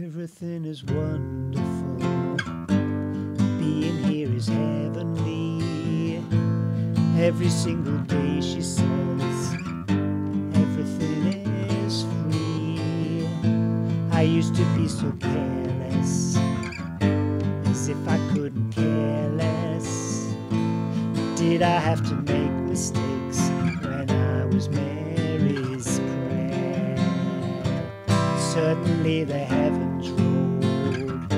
Everything is wonderful. Being here is heavenly. Every single day she says, everything is free. I used to be so careless, as if I couldn't care less. Did I have to make mistakes when I was Mary's prayer? Certainly the heavens rolled,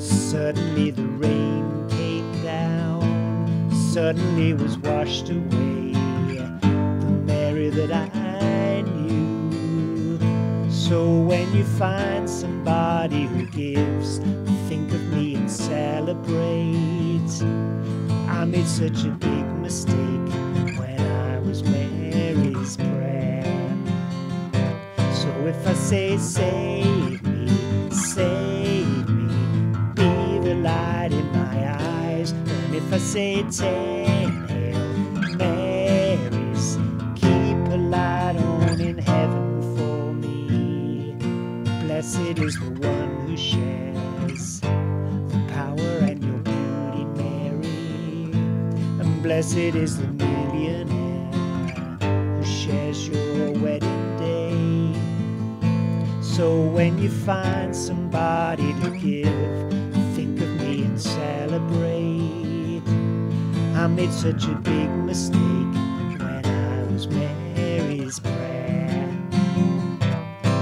certainly the rain came down, certainly was washed away the Mary that I knew. So when you find somebody who gives, think of me and celebrate. I made such a big mistake when I was Mary's prayer. So if I say, save me, be the light in my eyes. And if I say, take Hail Marys, keep a light on in heaven for me. Blessed is the one who shares the power and your beauty, Mary. And blessed is the millionaire who shares your wedding day. So when you find somebody to give, think of me and celebrate. I made such a big mistake when I was Mary's prayer.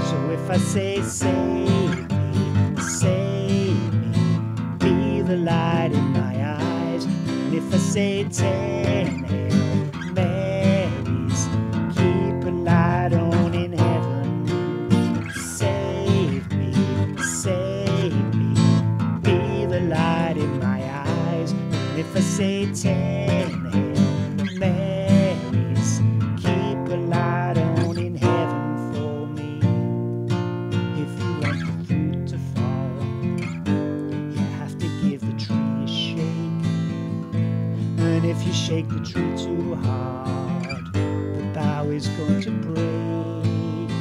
So if I say, save me, be the light in my eyes. And if I say, ten Hail Marys, keep a light on in heaven. Save me, be the light in my eyes. And if I say, ten Hail Marys, keep a light on in heaven for me. If you want the fruit to fall, and if you shake the tree too hard, the bough is going to break.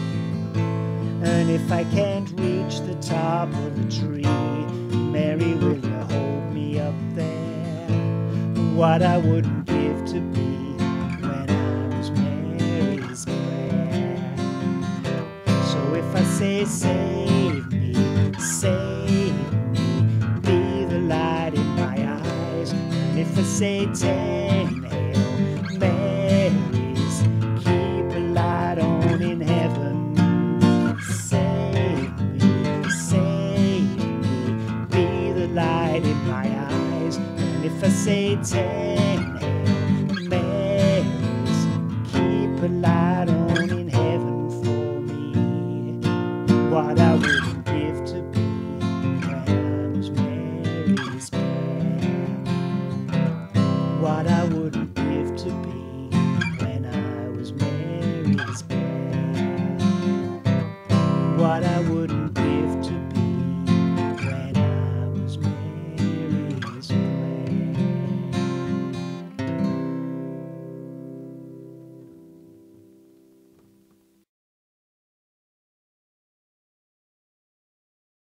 And if I can't reach the top of the tree, Mary, will you hold me up there? What I wouldn't give to be when I was Mary's prayer. So if I say, save me, be the light in my eyes. And if I say, ten Hail Marys, keep a light on in heaven. Save me, be the light in my eyes. And if I say, ten Hail Marys, keep a light.